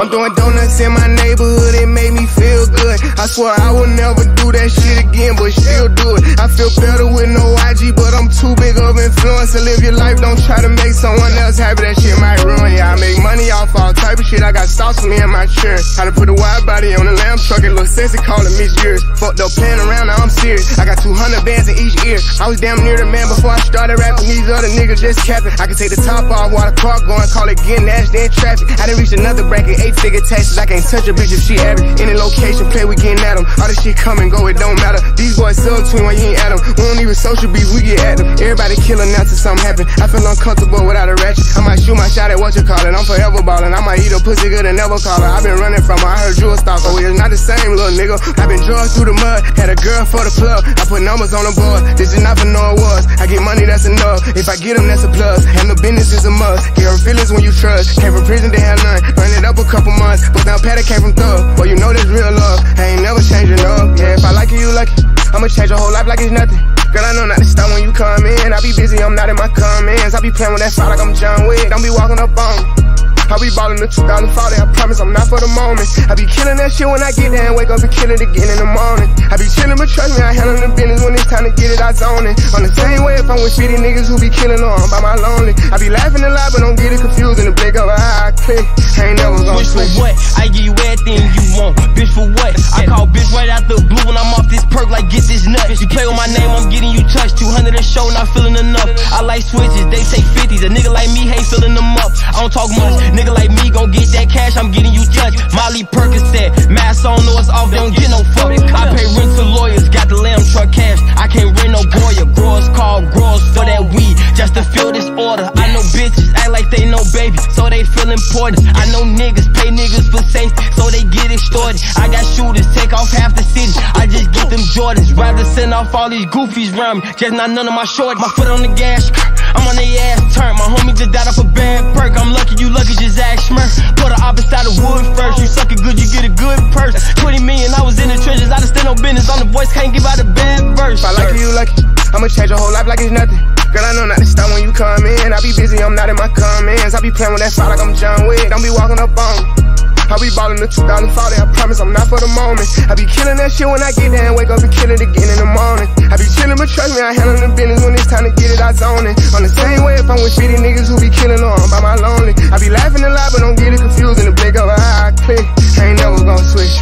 I'm doing donuts in my neighborhood, it made me feel good. I swear I would never do that shit again, but she'll do it. I feel better with no IG, but I'm too big of influence to live your life. Don't try to make someone else happy, that shit might ruin ya. I make money off all type of shit, I got stocks for me and my church. How to put a wide body on a lamb truck, it look sexy, call it Miss Years. Fucked up playing around, now I'm serious. I got 200 bands in each ear. I was damn near the man before I started rapping, these other niggas just capping. I can take the top off while the car going, call it getting ass, then traffic. I done reached another bracket, 8-figure taxes, I can't touch a bitch if she average. Any location, play, we getting at them. All this shit come and go, it don't matter. These boys sell between when you ain't at them. We don't even social beef, we get at them. Everybody killing now till something happen. I feel uncomfortable without a ratchet. I might shoot my shot at what you call it. I'm forever ballin'. I might eat a pussy good and never call her. I've been running from her, I heard you a stalker. It's not the same, little nigga. I've been drugged through the mud, had a girl for the plug. I put numbers on the board, this is not for no awards. I get money, that's enough. If I get them, that's a plus. And the business is a must. Get her feelings when you trust. Came from prison, they had none. Earned it up a couple months, but now Patty came from thug. Well, you know this real love, I ain't never changing up. Yeah, if I like you, you lucky. I'ma change your whole life like it's nothing. Girl, I know not to stop when you come in. I be busy, I'm not in my comments. I be playing with that fire like I'm John Wick. Don't be walking up on me. I be ballin' the 2040, I promise I'm not for the moment. I be killin' that shit when I get there and wake up and kill it again in the morning. I be chillin', but trust me, I handle the business when it's time to get it, I zone it. On the same way if I'm with shitty niggas who be killin' or I'm by my lonely. I be laughin' a lot, but don't get it confused in the blink of an eye, I click. I ain't never gon' switch. Bitch for what? I give you everything you want. Bitch for what? I call bitch right out the blue when I'm off this perk like get this nut. You play with my name, I'm getting you touched. 200 a show, not feelin' enough. I like switches, they say 50s. A nigga like me hate fillin' them up. I don't talk much. Nigga like me gon' get that cash, I'm getting you touched. Molly Percocet, mask on, no it's off, don't get no fuck. I pay rent to lawyers, got the lamb truck cash. I can't rent no Goya, growers call growers for that weed, just to feel this order. I know bitches act like they know baby, so they feel important. I know niggas pay niggas for safety, so they get extorted. I got shooters, take off half the city, I just get them Jordans. Rather send off all these goofies round me, just not none of my shorts. My foot on the gas, I'm on the ass turn. My homie just died off a bad perk, I'm lucky you lucky just ask Schmurf. Put her opposite side of wood first. You suck it good, you get a good purse. 20 million, I was in the trenches. I just stand on business. On the voice, can't give out a bad verse. If I like you, you lucky. I'ma change your whole life like it's nothing. Girl, I know not to stop when you come in. I be busy, I'm not in my comments. I be playing with that fire like I'm John Wick. Don't be walking up on me. I be ballin' the 2040, I promise I'm not for the moment. I be killin' that shit when I get there and wake up and kill it again in the morning. I be chillin', but trust me, I handle the business when it's time to get it, I zone it. On the same way if I'm with shitty niggas who be killin' or I'm by my lonely. I be laughin' a lot, but don't get it confused in the blink of an eye, I click. I ain't never gon' switch.